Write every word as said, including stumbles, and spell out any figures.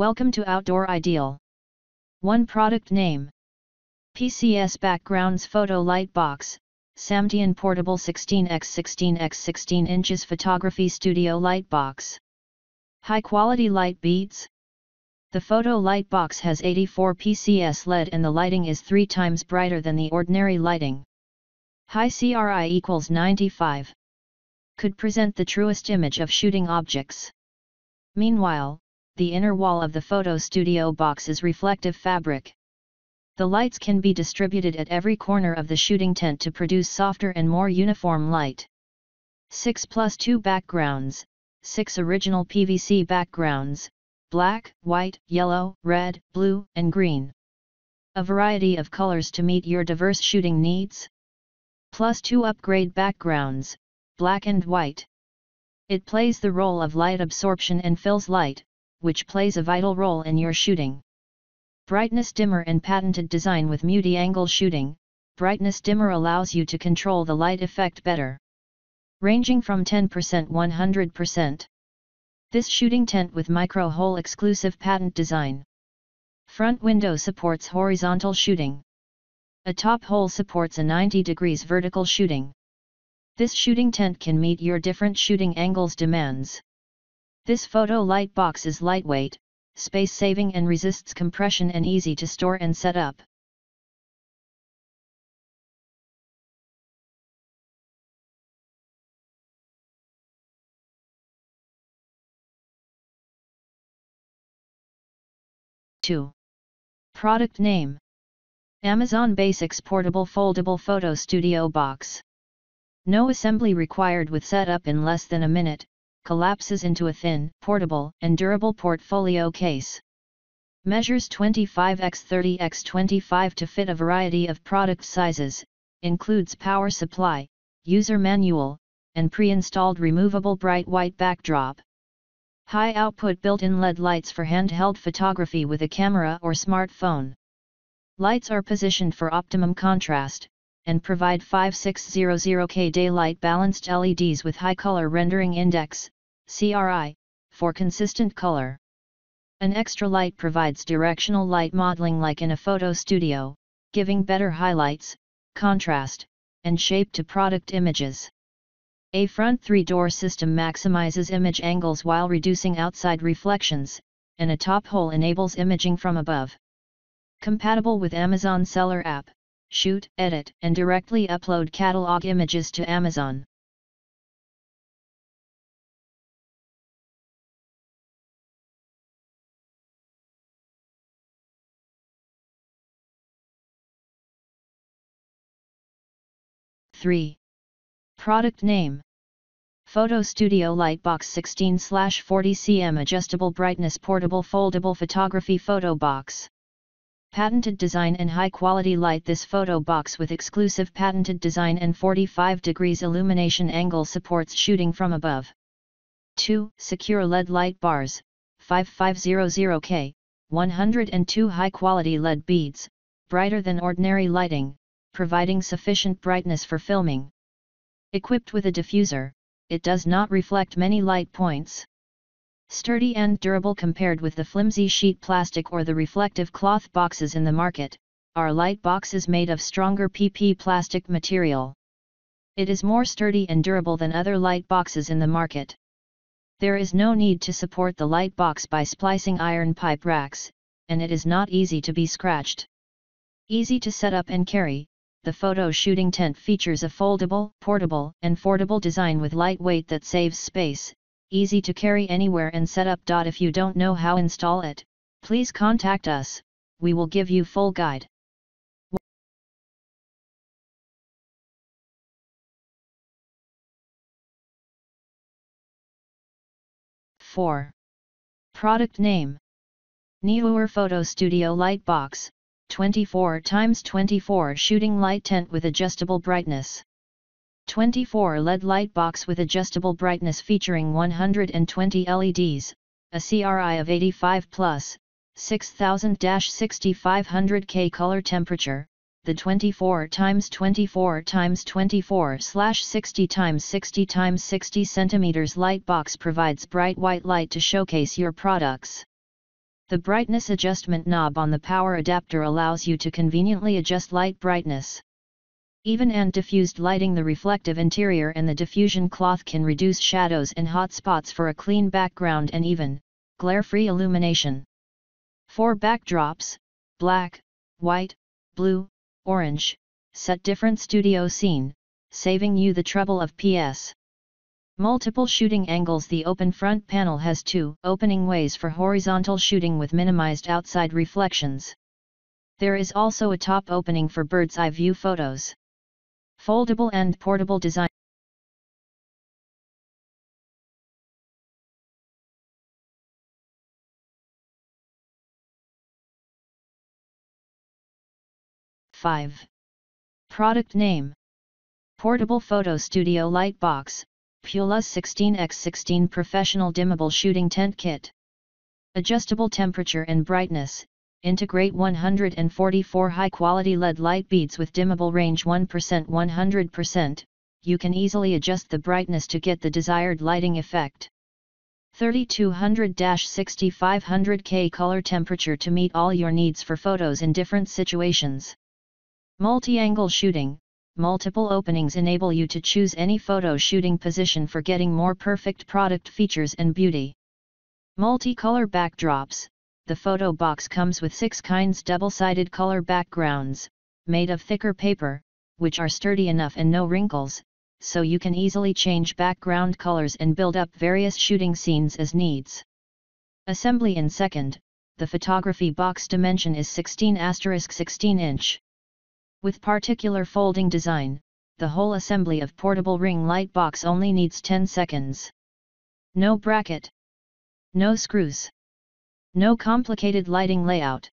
Welcome to Outdoor Ideal. one Product Name P C S Backgrounds Photo Light Box, Samtian Portable sixteen by sixteen by sixteen Inches Photography Studio Light Box. High Quality Light Beads. The Photo Light Box has eighty-four P C S L E D and the lighting is three times brighter than the ordinary lighting. High C R I equals ninety-five. Could present the truest image of shooting objects. Meanwhile, the inner wall of the photo studio box is reflective fabric. The lights can be distributed at every corner of the shooting tent to produce softer and more uniform light. six plus two backgrounds, six original P V C backgrounds, black, white, yellow, red, blue, and green. A variety of colors to meet your diverse shooting needs. Plus two upgrade backgrounds, black and white. It plays the role of light absorption and fills light, which plays a vital role in your shooting. Brightness dimmer and patented design with multi-angle shooting. Brightness dimmer allows you to control the light effect better, ranging from ten percent to one hundred percent. This shooting tent with micro-hole exclusive patent design. Front window supports horizontal shooting. A top hole supports a ninety degrees vertical shooting. This shooting tent can meet your different shooting angles demands. This photo light box is lightweight, space-saving and resists compression and easy to store and set up. two Product Name Amazon Basics Portable Foldable Photo Studio Box. No assembly required, with setup in less than a minute. Collapses into a thin, portable, and durable portfolio case. Measures twenty-five by thirty by twenty-five to fit a variety of product sizes, includes power supply, user manual, and pre-installed removable bright white backdrop. High output built-in L E D lights for handheld photography with a camera or smartphone. Lights are positioned for optimum contrast, and provide fifty-six hundred K daylight balanced L E Ds with high color rendering index, C R I, for consistent color. An extra light provides directional light modeling like in a photo studio, giving better highlights, contrast, and shape to product images. A front three-door system maximizes image angles while reducing outside reflections, and a top hole enables imaging from above. Compatible with Amazon Seller app. Shoot, edit, and directly upload catalog images to Amazon. three Product Name Photo Studio Light Box sixteen by forty centimeters Adjustable Brightness Portable Foldable Photography Photo Box. Patented design and high-quality light. This photo box with exclusive patented design and forty-five degrees illumination angle supports shooting from above. two Secure L E D light bars, fifty-five hundred K, one hundred two high-quality L E D beads, brighter than ordinary lighting, providing sufficient brightness for filming. Equipped with a diffuser, it does not reflect many light points. Sturdy and durable compared with the flimsy sheet plastic or the reflective cloth boxes in the market, our light box is made of stronger P P plastic material. It is more sturdy and durable than other light boxes in the market. There is no need to support the light box by splicing iron pipe racks, and it is not easy to be scratched. Easy to set up and carry, the photo shooting tent features a foldable, portable, and foldable design with lightweight that saves space. Easy to carry anywhere and set up. If you don't know how install it, please contact us, we will give you full guide. four Product Name Neewer Photo Studio Light Box, twenty-four by twenty-four Shooting Light Tent with Adjustable Brightness. twenty-four L E D light box with adjustable brightness featuring one hundred twenty L E Ds, a C R I of eighty-five plus, six thousand to sixty-five hundred K color temperature. The twenty-four by twenty-four by twenty-four by sixty by sixty by sixty centimeters light box provides bright white light to showcase your products. The brightness adjustment knob on the power adapter allows you to conveniently adjust light brightness. Even and diffused lighting, the reflective interior and the diffusion cloth can reduce shadows and hot spots for a clean background and even, glare-free illumination. Four backdrops, black, white, blue, orange, set different studio scene, saving you the trouble of P S. Multiple shooting angles. The open front panel has two opening ways for horizontal shooting with minimized outside reflections. There is also a top opening for bird's eye view photos. Foldable and portable design. five. Product name. Portable Photo Studio Light Box. PULUZ sixteen by sixteen Professional Dimmable Shooting Tent Kit. Adjustable temperature and brightness. Integrate one hundred forty-four high-quality L E D light beads with dimmable range one percent to one hundred percent. You can easily adjust the brightness to get the desired lighting effect. thirty-two hundred to sixty-five hundred Kelvin color temperature to meet all your needs for photos in different situations. Multi-angle shooting. Multiple openings enable you to choose any photo shooting position for getting more perfect product features and beauty. Multi-color backdrops. The photo box comes with six kinds double-sided color backgrounds, made of thicker paper, which are sturdy enough and no wrinkles, so you can easily change background colors and build up various shooting scenes as needs. Assembly in second, the photography box dimension is sixteen by sixteen inch. With particular folding design, the whole assembly of portable ring light box only needs ten seconds. No bracket. No screws. No complicated lighting layout.